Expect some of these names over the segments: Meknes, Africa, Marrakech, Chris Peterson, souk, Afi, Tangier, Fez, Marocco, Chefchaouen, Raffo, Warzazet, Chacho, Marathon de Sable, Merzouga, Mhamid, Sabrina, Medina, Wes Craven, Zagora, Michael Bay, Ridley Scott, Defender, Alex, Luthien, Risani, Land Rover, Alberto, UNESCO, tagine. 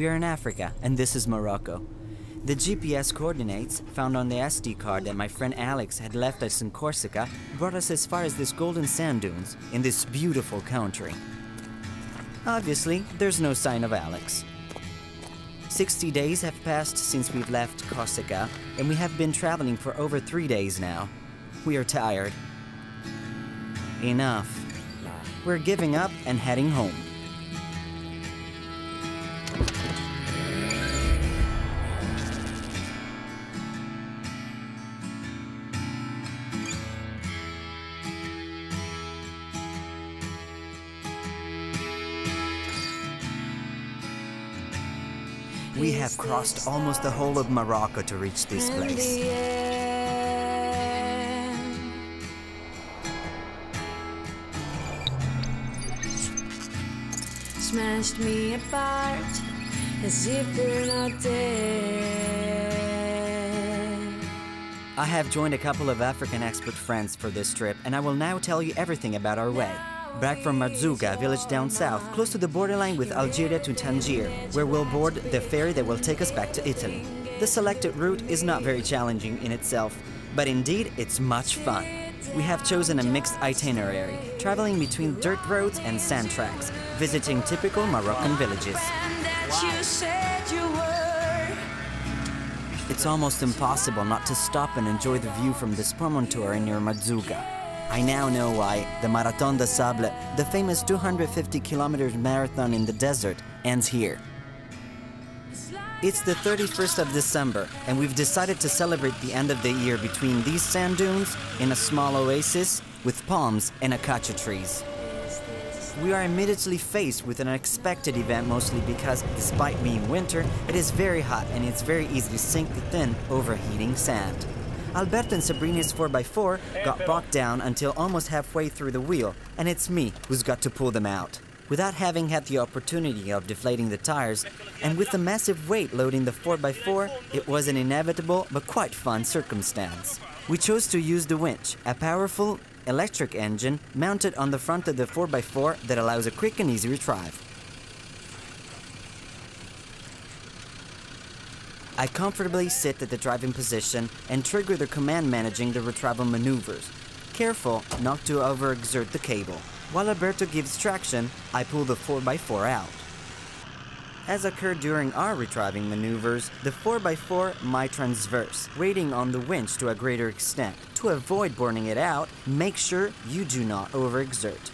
We are in Africa, and this is Morocco. The GPS coordinates, found on the SD card that my friend Alex had left us in Corsica, brought us as far as this golden sand dunes, in this beautiful country. Obviously, there's no sign of Alex. 60 days have passed since we've left Corsica, and we have been traveling for over 3 days now. We are tired. Enough. We're giving up and heading home. We have crossed almost the whole of Morocco to reach this place. Smashed me apart as if they're not dead. I have joined a couple of African expert friends for this trip, and I will now tell you everything about our way. Back from Merzouga, a village down south, close to the borderline with Algeria to Tangier, where we'll board the ferry that will take us back to Italy. The selected route is not very challenging in itself, but indeed it's much fun. We have chosen a mixed itinerary, traveling between dirt roads and sand tracks, visiting typical Moroccan villages. It's almost impossible not to stop and enjoy the view from this promontory near Merzouga. I now know why the Marathon de Sable, the famous 250-kilometer marathon in the desert, ends here. It's the 31st of December, and we've decided to celebrate the end of the year between these sand dunes in a small oasis with palms and acacia trees. We are immediately faced with an unexpected event, mostly because, despite being winter, it is very hot and it's very easy to sink the thin, overheating sand. Alberto and Sabrina's 4x4 got bogged down until almost halfway through the wheel, and it's me who's got to pull them out. Without having had the opportunity of deflating the tires, and with the massive weight loading the 4x4, it was an inevitable but quite fun circumstance. We chose to use the winch, a powerful electric engine mounted on the front of the 4x4 that allows a quick and easy retrieve. I comfortably sit at the driving position and trigger the command managing the retrieval maneuvers, careful not to overexert the cable. While Alberto gives traction, I pull the 4x4 out. As occurred during our retrieving maneuvers, the 4x4 might transverse, waiting on the winch to a greater extent. To avoid burning it out, make sure you do not overexert.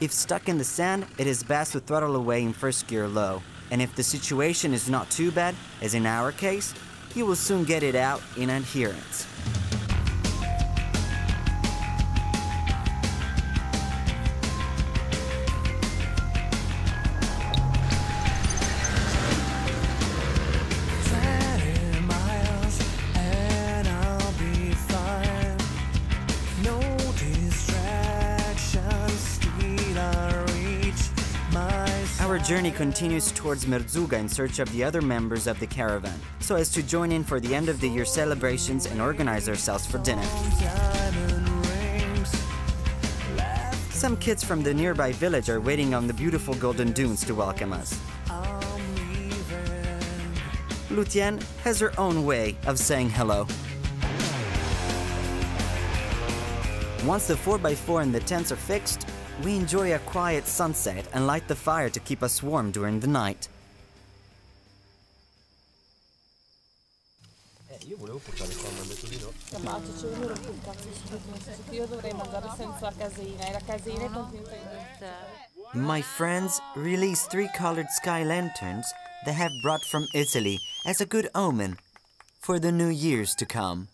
If stuck in the sand, it is best to throttle away in first gear low. And if the situation is not too bad, as in our case, you will soon get it out in adherence. The journey continues towards Merzouga in search of the other members of the caravan, so as to join in for the end of the year celebrations and organize ourselves for dinner. Some kids from the nearby village are waiting on the beautiful golden dunes to welcome us. Luthien has her own way of saying hello. Once the 4x4 and the tents are fixed, we enjoy a quiet sunset and light the fire to keep us warm during the night. My friends released 3 colored sky lanterns they have brought from Italy as a good omen for the new years to come.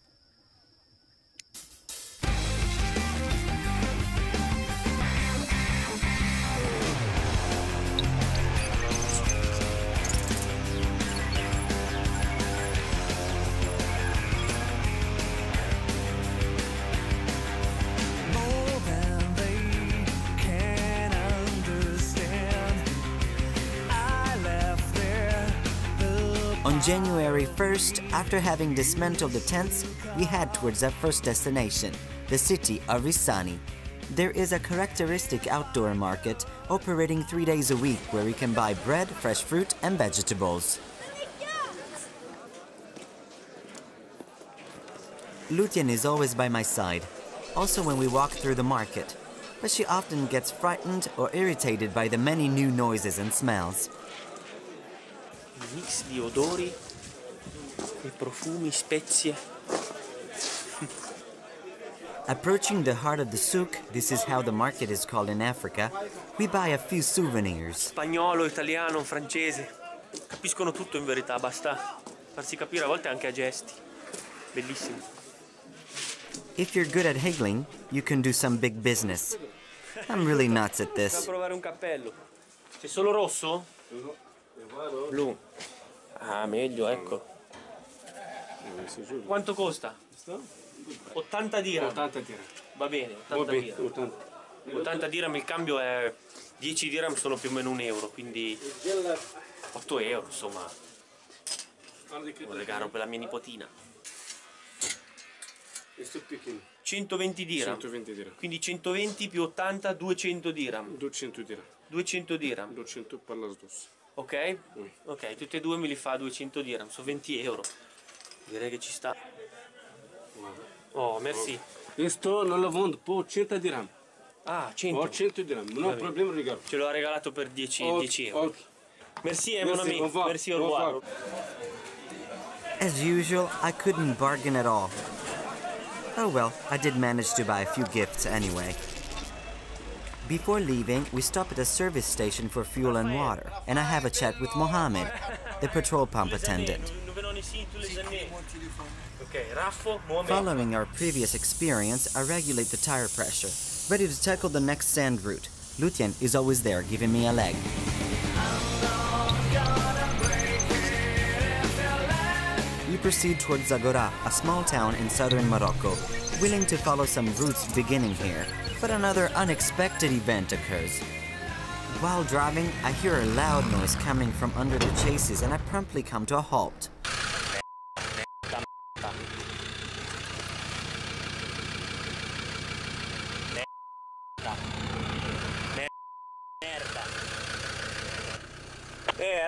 January 1st, after having dismantled the tents, we head towards our first destination, the city of Risani, There is a characteristic outdoor market operating 3 days a week where we can buy bread, fresh fruit and vegetables. Luthien is always by my side, also when we walk through the market, but she often gets frightened or irritated by the many new noises and smells. Un mix di odori e profumi, spezie. Approaching the heart of the souk, this is how the market is called in Africa, we buy a few souvenirs. Spagnolo, italiano, francese, capiscono tutto in verità, basta farsi capire a volte anche a gesti. Bellissimo. If you're good at haggling, you can do some big business. I'm really nuts at this. C'è solo rosso? Blu. Ah, meglio, ecco. Quanto costa? 80 dirham. 80 dirham. Va bene, 80 dirham. 80 dirham, il cambio è 10 dirham sono più o meno €1, quindi €8, insomma. Un regalo per la mia nipotina. 120 dirham. 120 dirham, quindi 120 più 80, 200 dirham. 200 dirham. 200 dirham. 200 per la sdossa. Ok? Oui. Ok, tutti e due me li fa 200 dirham, sono €20. Direi che ci sta. Oh, merci. Questo non lo vendo, per 100 dirham. Ah, 100. Ho 100 dirham, non ho problema, regalo. Ce l'ho regalato per 10 €. Okay. Merci, mon ami. Merci, au revoir. As usual, I couldn't bargain at all. Oh well, I did manage to buy a few gifts anyway. Before leaving, we stop at a service station for fuel and water, and I have a chat with Mohammed, the petrol pump attendant. Following our previous experience, I regulate the tire pressure, ready to tackle the next sand route. Luthien is always there, giving me a leg. We proceed towards Zagora, a small town in southern Morocco, willing to follow some routes beginning here, but another unexpected event occurs. While driving, I hear a loud noise coming from under the chassis and I promptly come to a halt.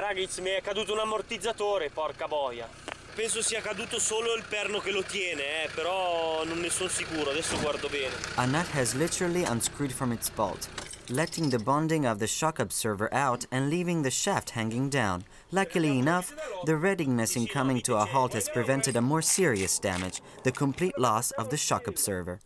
Ragazzi, mi è caduto un ammortizzatore, porca boia. Penso sia caduto solo il perno che lo tiene, però non ne sono sicuro, adesso guardo bene. A nut has literally unscrewed from its bolt, letting the bonding of the shock absorber out and leaving the shaft hanging down. Luckily enough, the readiness in coming to a halt has prevented a more serious damage, the complete loss of the shock absorber.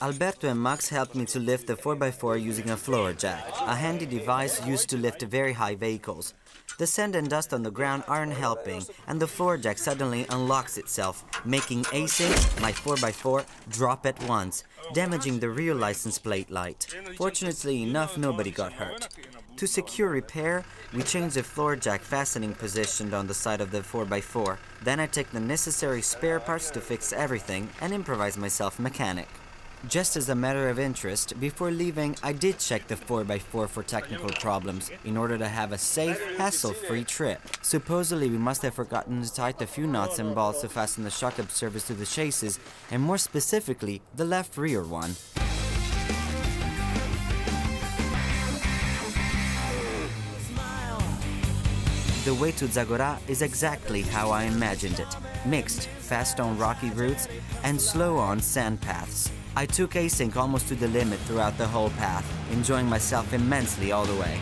Alberto and Max helped me to lift the 4x4 using a floor jack, a handy device used to lift very high vehicles. The sand and dust on the ground aren't helping, and the floor jack suddenly unlocks itself, making async my 4x4 drop at once, damaging the rear license plate light. Fortunately enough, nobody got hurt. To secure repair, we change the floor jack fastening positioned on the side of the 4x4. Then I take the necessary spare parts to fix everything and improvise myself mechanic. Just as a matter of interest, before leaving, I did check the 4x4 for technical problems, in order to have a safe, hassle-free trip. Supposedly, we must have forgotten to tighten a few knots and bolts to fasten the shock absorbers to the chassis, and more specifically, the left rear one. The way to Zagora is exactly how I imagined it, mixed, fast on rocky routes, and slow on sand paths. I took async almost to the limit throughout the whole path, enjoying myself immensely all the way.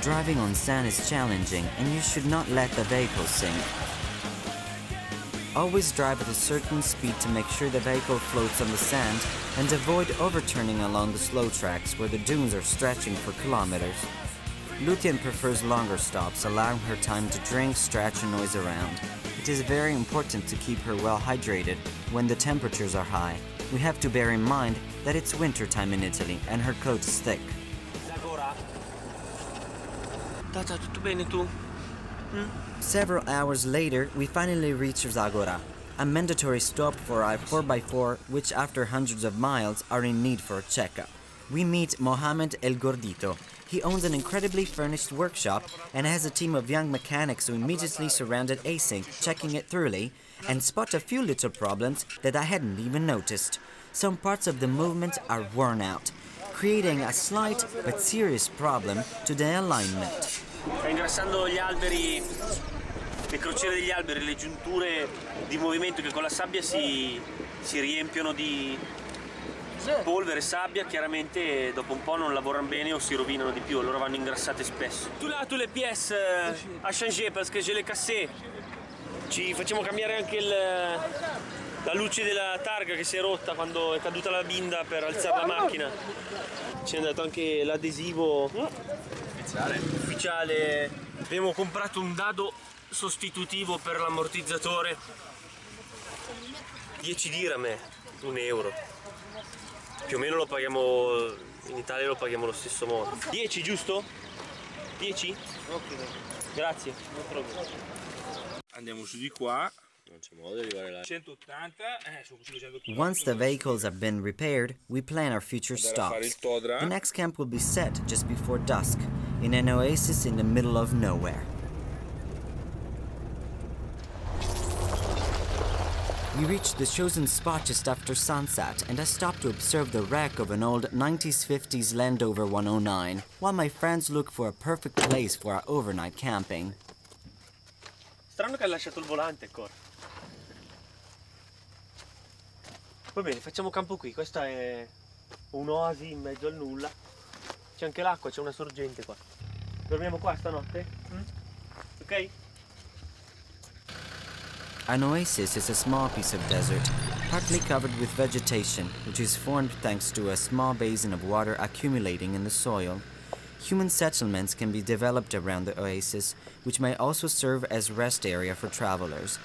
Driving on sand is challenging, and you should not let the vehicle sink. Always drive at a certain speed to make sure the vehicle floats on the sand and avoid overturning along the slow tracks where the dunes are stretching for kilometers. Luthien prefers longer stops, allowing her time to drink, stretch and noise around. It is very important to keep her well hydrated when the temperatures are high. We have to bear in mind that it's winter time in Italy and her coat is thick. Several hours later, we finally reach Zagora, a mandatory stop for our 4x4, which after hundreds of miles are in need for a checkup. We meet Mohammed El Gordito. He owns an incredibly furnished workshop and has a team of young mechanics who immediately surrounded async, checking it thoroughly, and spot a few little problems that I hadn't even noticed. Some parts of the movement are worn out, creating a slight but serious problem to the alignment. Ingrassando gli alberi, le crociere degli alberi, le giunture di movimento che con la sabbia si riempiono di polvere e sabbia, chiaramente dopo un po' non lavorano bene o si rovinano di più, allora vanno ingrassate spesso. Tout là, toutes les pièces a changé parce que je les cassé. Ci facciamo cambiare anche la luce della targa che si è rotta quando è caduta la binda per alzare la macchina. Ci è andato anche l'adesivo ufficiale. Abbiamo comprato un dado sostitutivo per l'ammortizzatore. 10 dirhame, €1. Più o meno lo paghiamo, in Italia lo paghiamo allo stesso modo. 10 giusto? 10? Ok. Grazie. Non problema. Andiamo su di qua. Once the vehicles have been repaired, we plan our future stops. The next camp will be set just before dusk, in an oasis in the middle of nowhere. We reached the chosen spot just after sunset, and I stopped to observe the wreck of an old 1950s Land Rover 109, while my friends look for a perfect place for our overnight camping. Strano che ha lasciato il volante ancora. Va bene, facciamo campo qui. Questa è un'oasi in mezzo al nulla. C'è anche l'acqua, c'è una sorgente qua. Dormiamo qua stanotte? Ok? An oasis is a small piece of desert, partly covered with vegetation, which is formed thanks to a small basin of water accumulating in the soil. Human settlements can be developed around the oasis, which may also serve as rest area for travelers.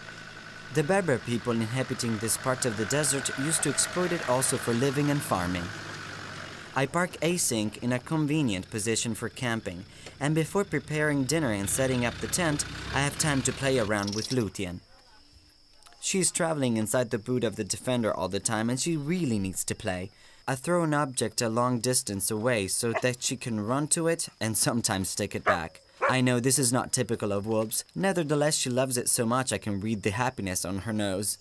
The Berber people inhabiting this part of the desert used to exploit it also for living and farming. I park async in a convenient position for camping, and before preparing dinner and setting up the tent, I have time to play around with Luthien. She is traveling inside the boot of the Defender all the time, and she really needs to play. I throw an object a long distance away so that she can run to it and sometimes stick it back. I know this is not typical of wolves, nevertheless she loves it so much I can read the happiness on her nose.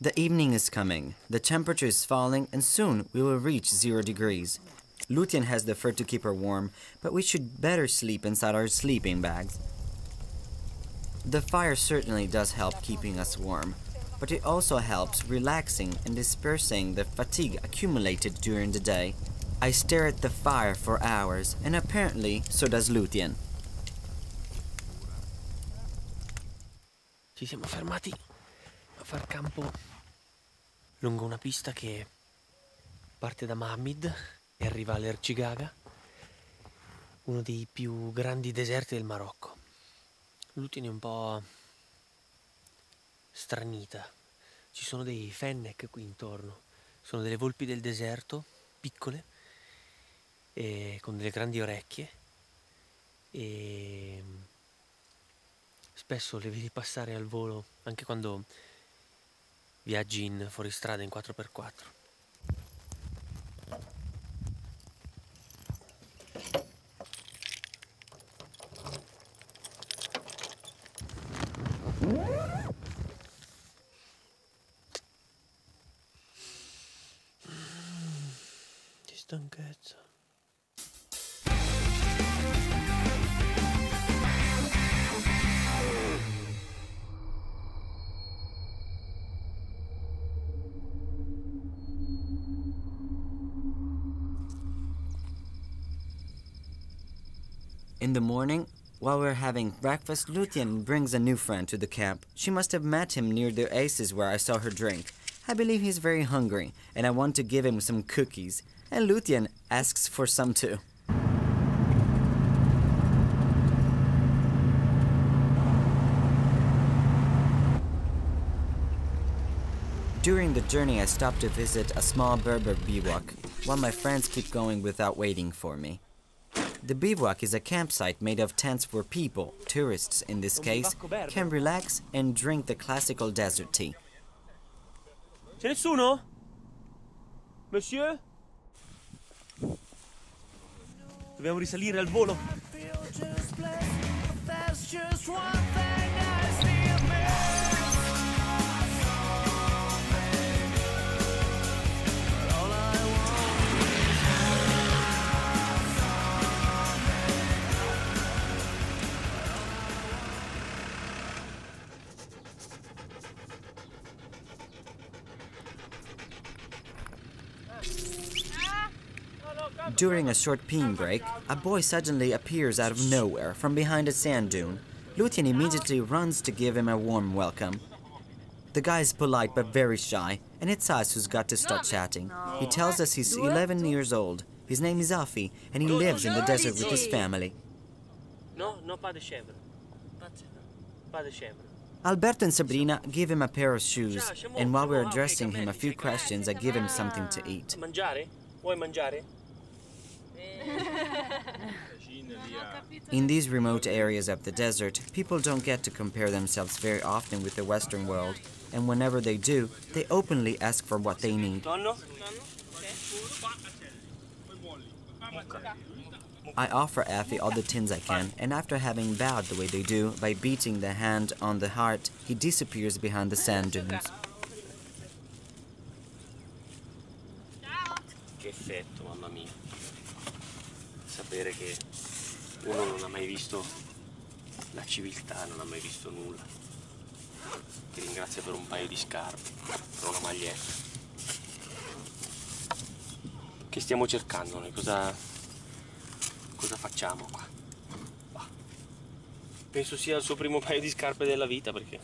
The evening is coming, the temperature is falling, and soon we will reach 0 degrees. Luthien has the fur to keep her warm, but we should better sleep inside our sleeping bags. The fire certainly does help keeping us warm, but it also helps relaxing and dispersing the fatigue accumulated during the day. I stare at the fire for hours, and apparently so does Luthien. Ci siamo fermati a far campo lungo una pista che parte da Mhamid e arriva all'Erg Chigaga, uno dei più grandi deserti del Marocco. Luthien è un po' stranita, ci sono dei fennec qui intorno, sono delle volpi del deserto, piccole, e con delle grandi orecchie, e spesso le vedi passare al volo anche quando viaggi in fuoristrada in 4x4. Stanchezza. In the morning, while we're having breakfast, Luthien brings a new friend to the camp. She must have met him near the oasis where I saw her drink. I believe he's very hungry, and I want to give him some cookies. And Luthien asks for some too. During the journey I stopped to visit a small Berber bivouac, while my friends keep going without waiting for me. The bivouac is a campsite made of tents where people, tourists in this case, can relax and drink the classical desert tea. C'è nessuno? Monsieur? Dobbiamo risalire al volo. During a short peeing break, a boy suddenly appears out of nowhere from behind a sand dune. Luthien immediately runs to give him a warm welcome. The guy is polite but very shy, and it's us who's got to start chatting. He tells us he's 11 years old, his name is Afi, and he lives in the desert with his family. Alberto and Sabrina give him a pair of shoes, and while we're addressing him a few questions, I give him something to eat. In these remote areas of the desert, people don't get to compare themselves very often with the Western world, and whenever they do, they openly ask for what they need. I offer Afi all the tins I can, and after having bowed the way they do, by beating the hand on the heart, he disappears behind the sand dunes. Penso sia il suo primo paio di scarpe della vita perché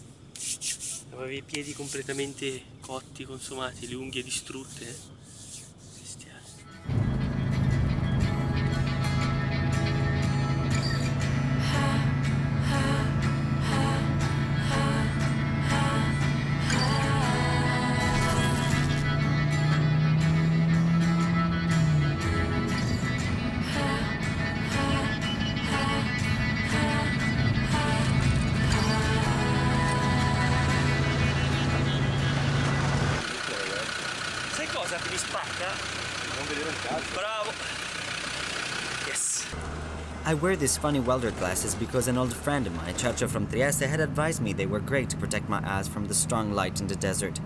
aveva I piedi completamente cotti, consumati, le unghie distrutte. I wear these funny welder glasses because an old friend of mine, Chacho from Trieste, had advised me they were great to protect my eyes from the strong light in the desert.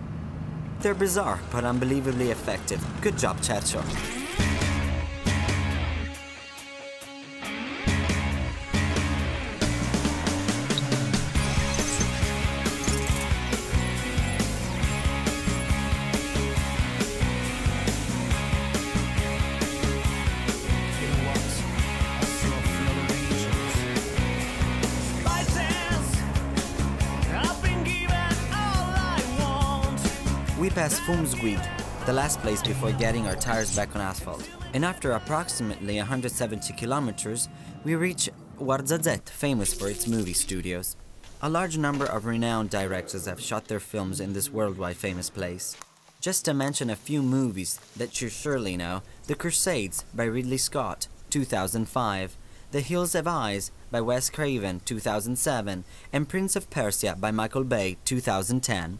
They're bizarre, but unbelievably effective. Good job, Chacho. Past Fum's Guig, the last place before getting our tires back on asphalt. And after approximately 170 kilometers, we reach Warzazet, famous for its movie studios. A large number of renowned directors have shot their films in this worldwide famous place. Just to mention a few movies that you surely know, The Crusades by Ridley Scott, 2005, The Hills Have Eyes by Wes Craven, 2007, and Prince of Persia by Michael Bay, 2010.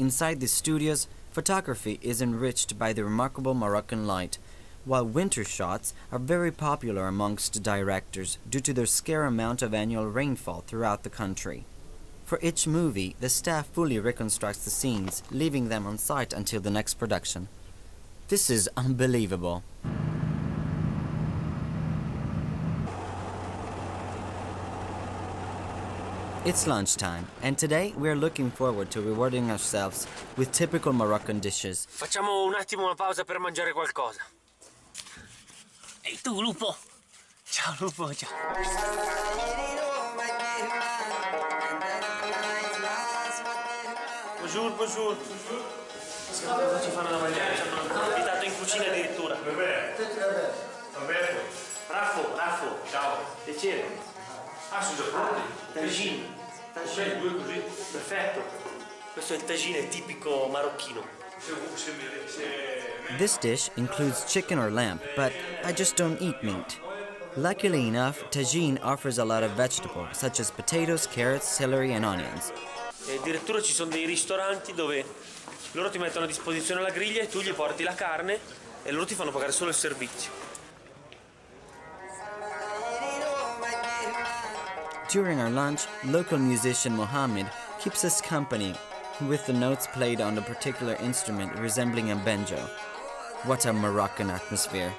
Inside the studios, photography is enriched by the remarkable Moroccan light, while winter shots are very popular amongst directors due to their scarce amount of annual rainfall throughout the country. For each movie, the staff fully reconstructs the scenes, leaving them on site until the next production. This is unbelievable. It's lunchtime, and today we are looking forward to rewarding ourselves with typical Moroccan dishes. Facciamo un attimo una pausa per mangiare qualcosa. Ehi tu, lupo! Ciao, lupo, ciao! Buongiorno, buongiorno! Cosa ci fanno da mangiare? Ci hanno invitato in cucina addirittura. Va bene. Alberto. Raffo, ciao. Piacere. Sono già pronti? Tagine. Tagine. Due così. Perfetto. Questo è il tagine tipico marocchino. This dish includes chicken or lamb, but I just don't eat meat. Luckily enough, tagine offers a lot of vegetables, such as potatoes, carrots, celery and onions. Addirittura ci sono dei ristoranti dove loro ti mettono a disposizione la griglia e tu gli porti la carne e loro ti fanno pagare solo il servizio. During our lunch, local musician Mohammed keeps us company with the notes played on a particular instrument resembling a banjo. What a Moroccan atmosphere.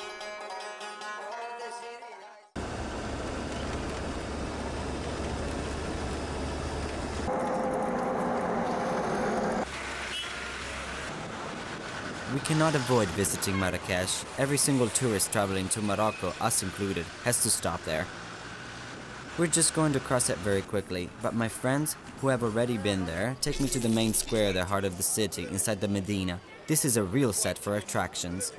We cannot avoid visiting Marrakech. Every single tourist traveling to Morocco, us included, has to stop there. We're just going to cross it very quickly, but my friends, who have already been there, take me to the main square, the heart of the city, inside the Medina. This is a real set for attractions.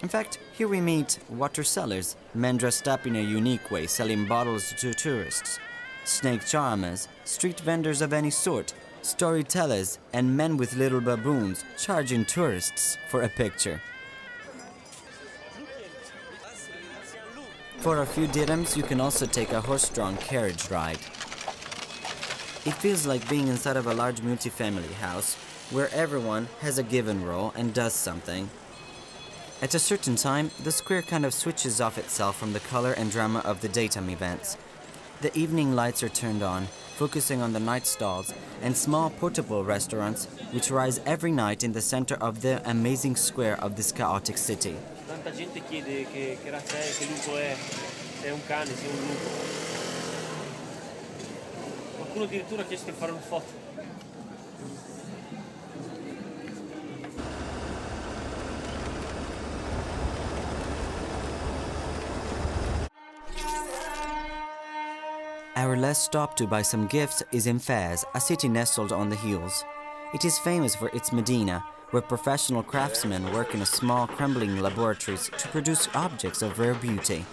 In fact, here we meet water sellers, men dressed up in a unique way, selling bottles to tourists, snake charmers, street vendors of any sort, storytellers, and men with little baboons charging tourists for a picture. For a few dirhams, you can also take a horse-drawn carriage ride. It feels like being inside of a large multi-family house, where everyone has a given role and does something. At a certain time, the square kind of switches off itself from the color and drama of the daytime events. The evening lights are turned on, focusing on the night stalls and small portable restaurants which rise every night in the center of the amazing square of this chaotic city. Our last stop to buy some gifts is in Fez, a city nestled on the hills. It is famous for its Medina, where professional craftsmen work in a small crumbling laboratories to produce objects of rare beauty.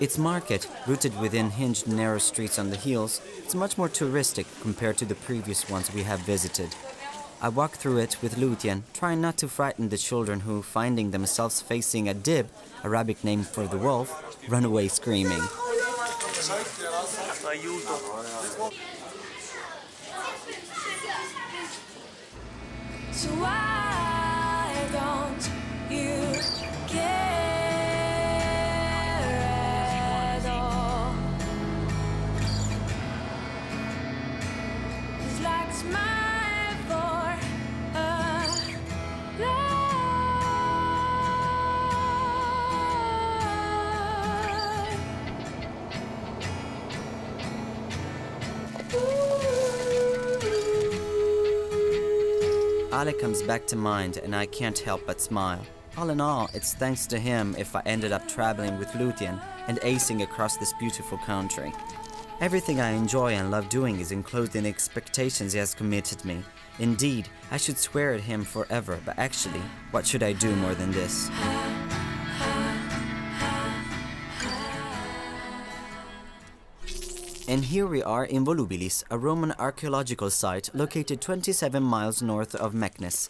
Its market, rooted within hinged narrow streets on the hills, is much more touristic compared to the previous ones we have visited. I walk through it with Luthien, trying not to frighten the children who, finding themselves facing a dib, Arabic name for the wolf, run away screaming. So why don't you care at all? It's like smile. Alex comes back to mind and I can't help but smile. All in all, it's thanks to him if I ended up traveling with Luthien and acing across this beautiful country. Everything I enjoy and love doing is enclosed in the expectations he has committed me. Indeed, I should swear at him forever, but actually, what should I do more than this? And here we are in Volubilis, a Roman archaeological site located 27 miles north of Meknes.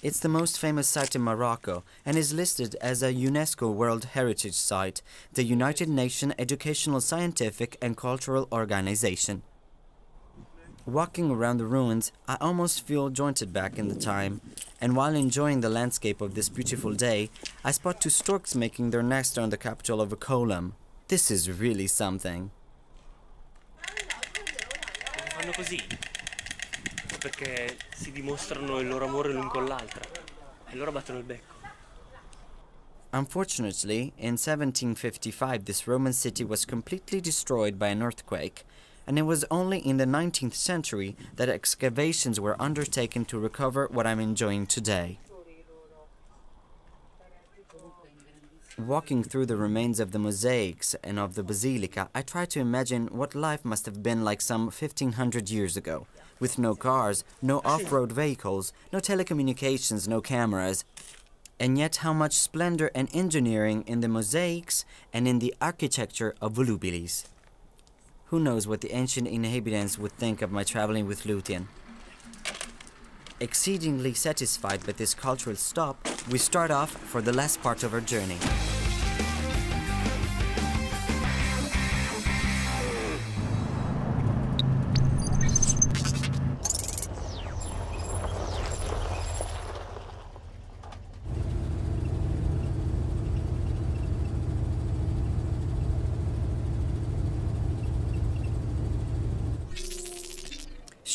It's the most famous site in Morocco and is listed as a UNESCO World Heritage Site, the United Nations Educational, Scientific and Cultural Organization. Walking around the ruins, I almost feel jointed back in the time, and while enjoying the landscape of this beautiful day, I spot two storks making their nest on the capital of a column. This is really something. Fanno così perché si dimostrano il loro amore l'un con l'altra e loro battono il becco. Unfortunately, in 1755 this Roman city was completely destroyed by an earthquake, and it was only in the 19th century that excavations were undertaken to recover what I'm enjoying today. Walking through the remains of the mosaics and of the basilica, I try to imagine what life must have been like some 1500 years ago, with no cars, no off-road vehicles, no telecommunications, no cameras. And yet how much splendor and engineering in the mosaics and in the architecture of Volubilis. Who knows what the ancient inhabitants would think of my traveling with Luthien. Exceedingly satisfied with this cultural stop, we start off for the last part of our journey.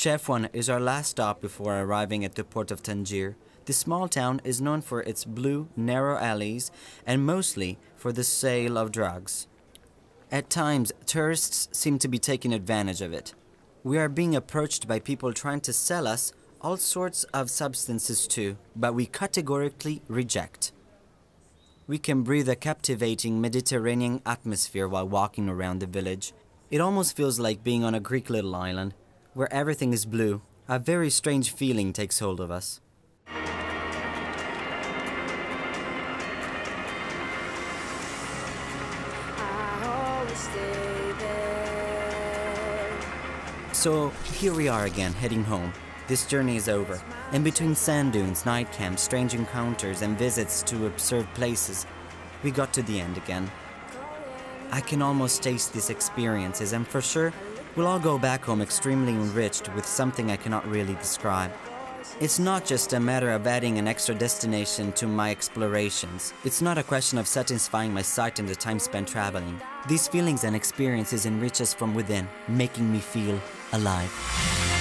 Chefchaouen is our last stop before arriving at the port of Tangier. The small town is known for its blue, narrow alleys and mostly for the sale of drugs. At times, tourists seem to be taking advantage of it. We are being approached by people trying to sell us all sorts of substances too, but we categorically reject. We can breathe a captivating Mediterranean atmosphere while walking around the village. It almost feels like being on a Greek little island, where everything is blue. A very strange feeling takes hold of us. So here we are again, heading home. This journey is over, and between sand dunes, night camps, strange encounters, and visits to absurd places, we got to the end again. I can almost taste these experiences, and for sure, we'll all go back home extremely enriched with something I cannot really describe. It's not just a matter of adding an extra destination to my explorations. It's not a question of satisfying my sight and the time spent traveling. These feelings and experiences enrich us from within, making me feel alive.